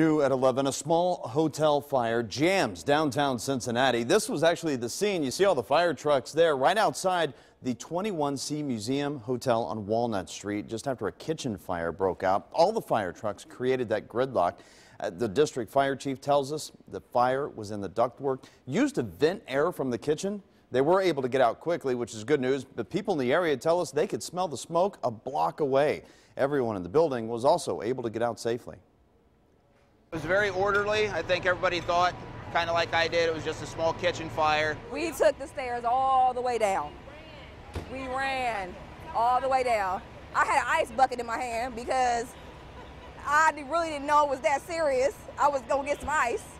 At 11, a small hotel fire jams downtown Cincinnati. This was actually the scene. You see all the fire trucks there right outside the 21C Museum Hotel on Walnut Street just after a kitchen fire broke out. All the fire trucks created that gridlock. The district fire chief tells us the fire was in the ductwork, used to vent air from the kitchen. They were able to get out quickly, which is good news, but people in the area tell us they could smell the smoke a block away. Everyone in the building was also able to get out safely. It was very orderly. I think everybody thought, kind of like I did, it was just a small kitchen fire. We took the stairs all the way down. We ran all the way down. I had an ice bucket in my hand because I really didn't know it was that serious. I was going to get some ice.